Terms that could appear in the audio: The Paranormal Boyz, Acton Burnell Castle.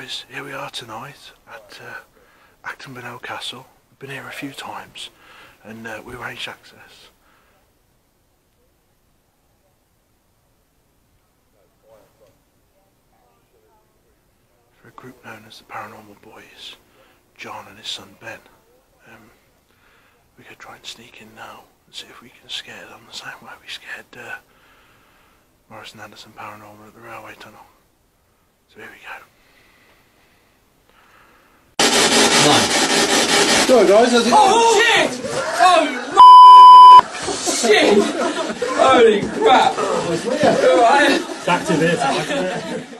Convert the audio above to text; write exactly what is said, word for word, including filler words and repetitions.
guys, here we are tonight at uh, Acton Burnell Castle. I've been here a few times and uh, we arranged access. For a group known as the Paranormal Boyz, John and his son Ben. Um, we're going to try and sneak in now and see if we can scare them the same way we scared uh, Morris and Anderson Paranormal at the railway tunnel. So here we go. Go guys, how's it going? Oh shit! Oh shit! Holy crap! It's activated.